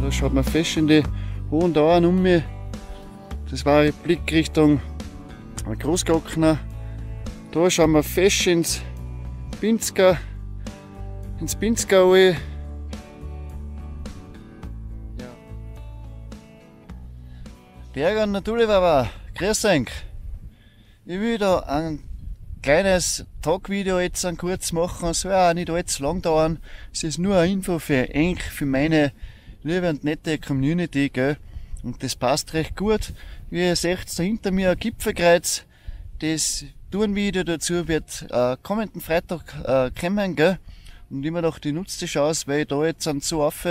Da schaut man fest in die hohen Dauern um mich. Das war ein Blick Richtung Großglockner. Da schauen wir fest ins Pinzgau, ins Pinzgauer. Ja. Berg und Naturliebhaber, grüß euch. Ich will da ein kleines Tagvideo jetzt kurz machen. Es soll auch nicht allzu lang dauern. Es ist nur eine Info für euch, für meine liebe und nette Community, gell? Und das passt recht gut. Wie ihr seht, da hinter mir ein Gipfelkreuz. Das Tourenvideo dazu wird kommenden Freitag kommen, gell? Und immer noch die nutzt die Chance, weil ich da jetzt an so auf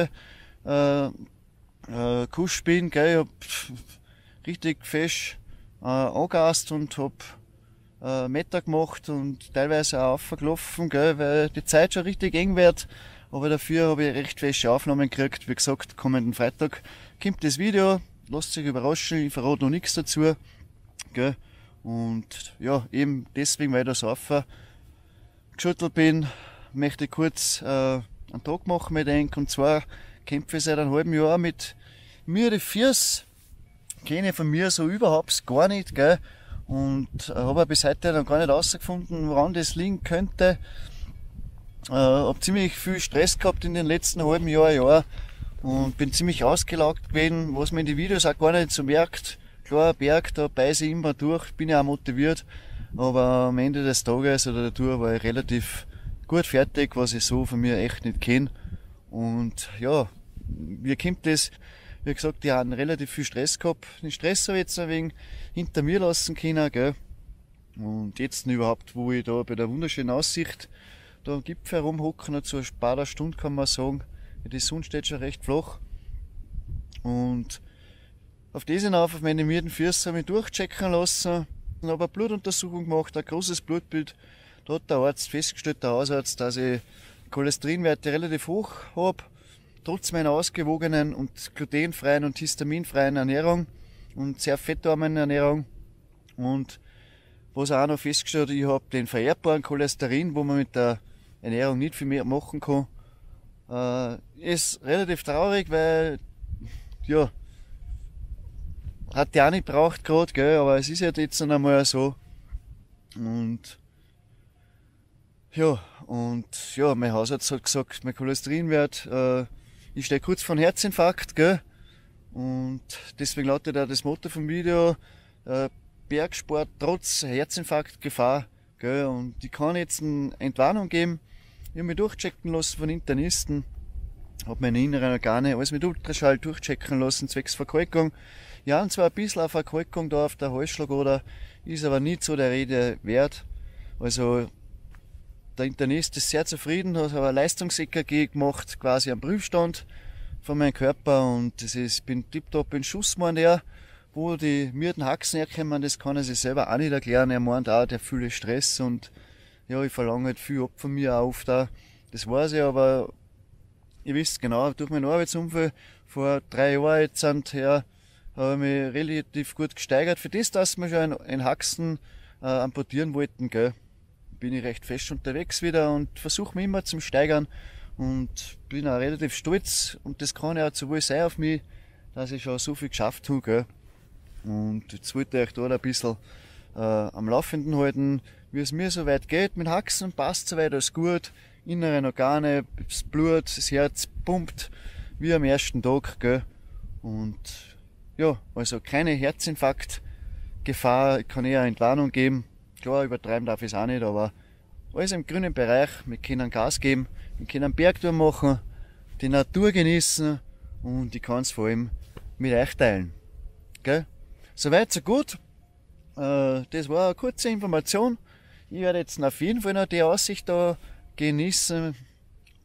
Kusch bin, gell? Ich hab richtig fest angehast und hab Meter gemacht und teilweise auch aufgelaufen, gell? Weil die Zeit schon richtig eng wird. Aber dafür habe ich recht feste Aufnahmen gekriegt. Wie gesagt, kommenden Freitag kommt das Video. Lasst euch überraschen, ich verrate noch nichts dazu, gell? Und ja, eben deswegen, weil ich da so aufgeschüttelt bin, möchte ich kurz einen Tag machen mit euch. Und zwar kämpfe ich seit einem halben Jahr mit mir die Füße. Kenne ich von mir so überhaupt gar nicht, gell? Und habe bis heute noch gar nicht herausgefunden, woran das liegen könnte. Habe ziemlich viel Stress gehabt in den letzten halben Jahr und bin ziemlich ausgelaugt gewesen, was man in den Videos auch gar nicht so merkt. Klar, Berg, da beiße ich immer durch, bin ja auch motiviert, aber am Ende des Tages oder der Tour war ich relativ gut fertig, was ich so von mir echt nicht kenne. Und ja, wie kommt das? Wie gesagt, die haben relativ viel Stress gehabt. Den Stress habe ich jetzt ein wenig hinter mir lassen können, gell? Und jetzt überhaupt, wo ich da bei der wunderschönen Aussicht da am Gipfel herumhocken, noch zu ein paar Stunden kann man sagen, die Sonne steht schon recht flach. Und auf das hinauf, auf meine müden Füße, habe ich durchchecken lassen. Ich habe eine Blutuntersuchung gemacht, ein großes Blutbild. Da hat der Arzt festgestellt, der Hausarzt, dass ich Cholesterinwerte relativ hoch habe, trotz meiner ausgewogenen und glutenfreien und histaminfreien Ernährung und sehr fettarmen Ernährung. Und was auch noch festgestellt, ich habe den vererbbaren Cholesterin, wo man mit der Ernährung nicht viel mehr machen kann. Ist relativ traurig, weil, ja, hat die auch nicht braucht gerade, gell, aber es ist halt jetzt noch einmal so. Und ja, mein Hausarzt hat gesagt, mein Cholesterinwert, ich stehe kurz vor einem Herzinfarkt, gell, und deswegen lautet auch das Motto vom Video, Bergsport trotz Herzinfarktgefahr, gell, und ich kann jetzt eine Entwarnung geben. Ich habe mich durchchecken lassen von Internisten, habe meine inneren Organe alles mit Ultraschall durchchecken lassen, zwecks Verkalkung. Ja, und zwar ein bisschen eine Verkalkung da auf der Halsschlagader, ist aber nicht so der Rede wert. Also der Internist ist sehr zufrieden, hat aber ein Leistungs-EKG gemacht, quasi am Prüfstand von meinem Körper, und das ist, ich bin tiptop in Schuss, meint er. Wo die müden Haxen herkommen, das kann er sich selber auch nicht erklären. Er meint auch, der fühle Stress und ja, ich verlange halt viel ab von mir auf da. Das weiß ich, aber ihr wisst genau, durch meinen Arbeitsunfall vor 3 Jahren jetzt her, habe ich mich relativ gut gesteigert. Für das, dass wir schon einen Haxen amputieren wollten, gell, bin ich recht fest unterwegs wieder und versuche mich immer zum Steigern und bin auch relativ stolz. Und das kann ja auch zu wohl sein auf mich, dass ich schon so viel geschafft habe, gell. Und jetzt wollte ich euch da ein bisschen am Laufenden halten, wie es mir so weit geht. Mit Haxen passt soweit alles gut. Inneren Organe, das Blut, das Herz pumpt wie am ersten Tag, gell. Und ja, also keine Herzinfarktgefahr, ich kann eher Entwarnung geben. Klar, übertreiben darf ich es auch nicht, aber alles im grünen Bereich. Wir können Gas geben, wir können Bergtour machen, die Natur genießen und ich kann es vor allem mit euch teilen, gell. Soweit, so gut. Das war eine kurze Information. Ich werde jetzt auf jeden Fall noch die Aussicht da genießen.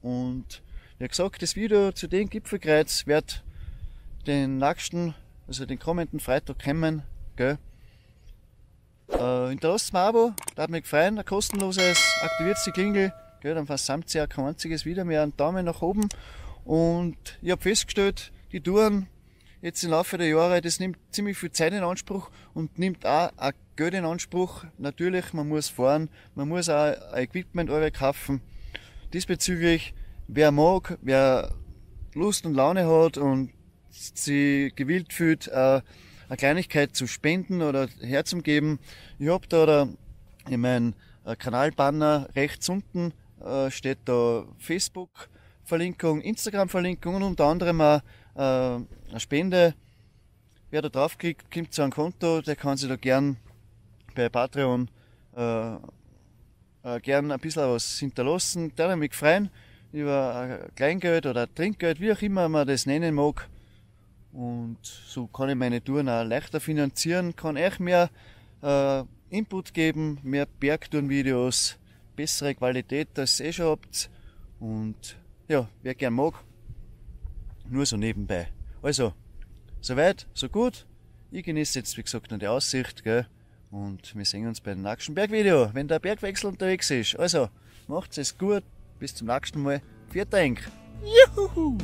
Und wie gesagt, das Video zu dem Gipfelkreuz wird den nächsten, also den kommenden Freitag kommen, gell. Hinterlasst mir ein Abo, da hat mich gefreut, ein kostenloses, aktiviert die Klingel, gell, dann versammt ihr auch kein einziges Video mehr, einen Daumen nach oben. Und ich habe festgestellt, die Touren jetzt im Laufe der Jahre, das nimmt ziemlich viel Zeit in Anspruch und nimmt auch Geld in Anspruch. Natürlich, man muss fahren, man muss auch ein Equipment kaufen. Diesbezüglich, wer mag, wer Lust und Laune hat und sie gewillt fühlt, eine Kleinigkeit zu spenden oder herzugeben. Ich habe da in meinem Kanalbanner rechts unten steht da Facebook-Verlinkung, Instagram-Verlinkung und unter anderem auch eine Spende. Wer da draufklickt, kommt zu einem Konto, der kann sich da gern bei Patreon gern ein bisschen was hinterlassen. Da würde ich mich freuen über Kleingeld oder Trinkgeld, wie auch immer man das nennen mag. Und so kann ich meine Touren auch leichter finanzieren, kann euch mehr Input geben, mehr Bergtouren-Videos, bessere Qualität, als ihr schon habt. Und ja, wer gern mag, nur so nebenbei. Also, soweit, so gut. Ich genieße jetzt, wie gesagt, noch die Aussicht, gell? Und wir sehen uns beim nächsten Bergvideo, wenn der Bergwechsel unterwegs ist. Also, macht's es gut, bis zum nächsten Mal. Viert Dank. Juhu!